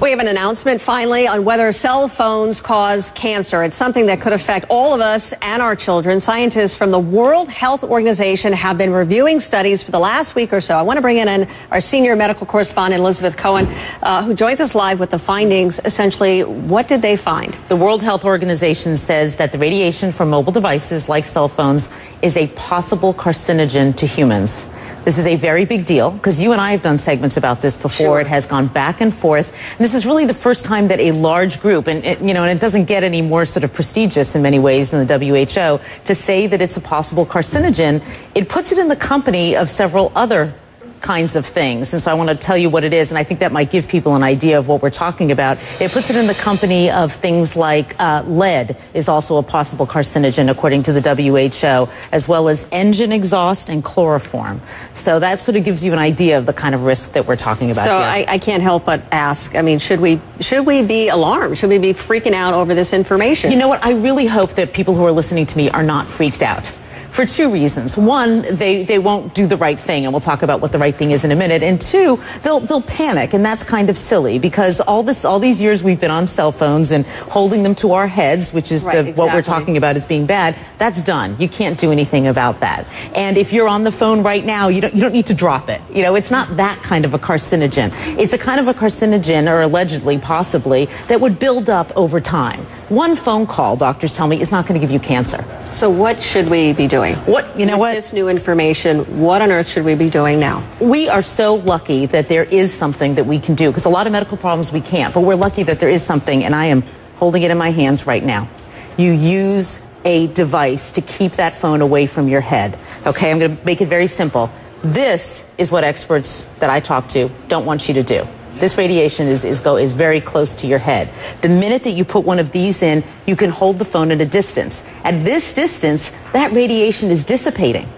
We have an announcement finally on whether cell phones cause cancer. It's something that could affect all of us and our children. Scientists from the World Health Organization have been reviewing studies for the last week or so. I want to bring in our senior medical correspondent, Elizabeth Cohen, who joins us live with the findings. Essentially, what did they find? The World Health Organization says that the radiation from mobile devices like cell phones is a possible carcinogen to humans. This is a very big deal because you and I have done segments about this before. Sure. It has gone back and forth. And this is really the first time that a large group, and it doesn't get any more sort of prestigious in many ways than the WHO, to say that it's a possible carcinogen. It puts it in the company of several other kinds of things. And so I want to tell you what it is, and I think that might give people an idea of what we're talking about. It puts it in the company of things like lead is also a possible carcinogen, according to the WHO, as well as engine exhaust and chloroform. So that sort of gives you an idea of the kind of risk that we're talking about. So here. I can't help but ask, I mean, should we be alarmed? Should we be freaking out over this information? You know what? I really hope that people who are listening to me are not freaked out. For two reasons. One, they won't do the right thing, and we'll talk about what the right thing is in a minute. And two, they'll panic, and that's kind of silly because all these years we've been on cell phones and holding them to our heads, which is what we're talking about as being bad. That's done. You can't do anything about that. And if you're on the phone right now, you don't need to drop it. You know, it's not that kind of a carcinogen. It's a kind of a carcinogen, or allegedly, possibly, that would build up over time. One phone call, doctors tell me, is not going to give you cancer. So what should we be doing? With this new information, what on earth should we be doing now? We are so lucky that there is something that we can do, because a lot of medical problems we can't, but we're lucky that there is something, and I am holding it in my hands right now. You use a device to keep that phone away from your head. Okay, I'm going to make it very simple. This is what experts that I talk to don't want you to do. This radiation is very close to your head. The minute that you put one of these in, you can hold the phone at a distance. At this distance, that radiation is dissipating.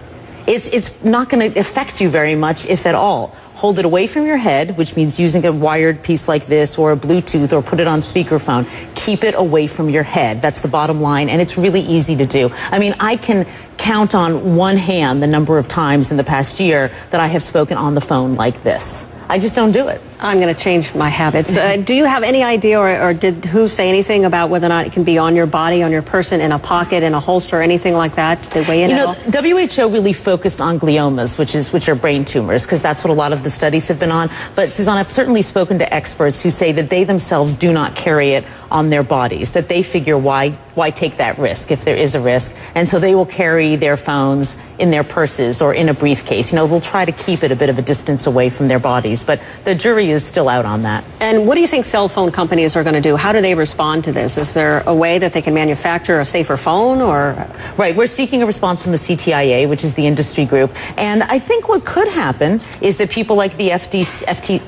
It's not going to affect you very much, if at all. Hold it away from your head, which means using a wired piece like this or a Bluetooth, or put it on speakerphone. Keep it away from your head. That's the bottom line, and it's really easy to do. I mean, I can count on one hand the number of times in the past year that I have spoken on the phone like this. I just don't do it. I'm going to change my habits. Do you have any idea, or did WHO say anything about whether or not it can be on your body, on your person, in a pocket, in a holster, anything like that? Did they weigh in at all? WHO really focused on gliomas, which are brain tumors, because that's what a lot of the studies have been on. But, Suzanne, I've certainly spoken to experts who say that they themselves do not carry it on their bodies, that they figure why take that risk if there is a risk. And so they will carry their phones in their purses or in a briefcase. You know, they'll try to keep it a bit of a distance away from their bodies. But the jury is still out on that. And what do you think cell phone companies are going to do? How do they respond to this? Is there a way that they can manufacture a safer phone? Or right, we're seeking a response from the CTIA, which is the industry group. And I think what could happen is that people like the FCC,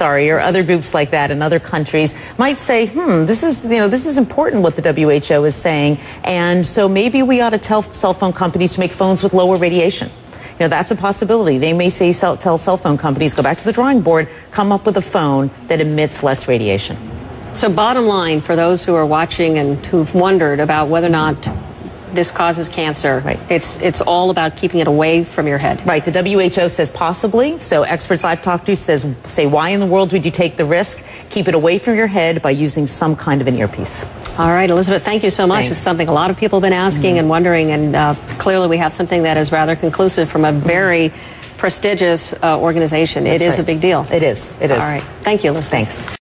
or other groups like that in other countries might say, this is important what the WHO is saying, and so maybe we ought to tell cell phone companies to make phones with lower radiation. You know, that's a possibility. They may say, tell cell phone companies, go back to the drawing board, come up with a phone that emits less radiation. So bottom line, for those who are watching and who've wondered about whether or not this causes cancer, right, it's all about keeping it away from your head. Right. The WHO says possibly. So experts I've talked to say, why in the world would you take the risk? Keep it away from your head by using some kind of an earpiece. All right, Elizabeth, thank you so much. Thanks. It's something a lot of people have been asking and wondering, and clearly we have something that is rather conclusive from a very prestigious organization. That's right. It is a big deal. It is. All right. Thank you, Elizabeth. Thanks.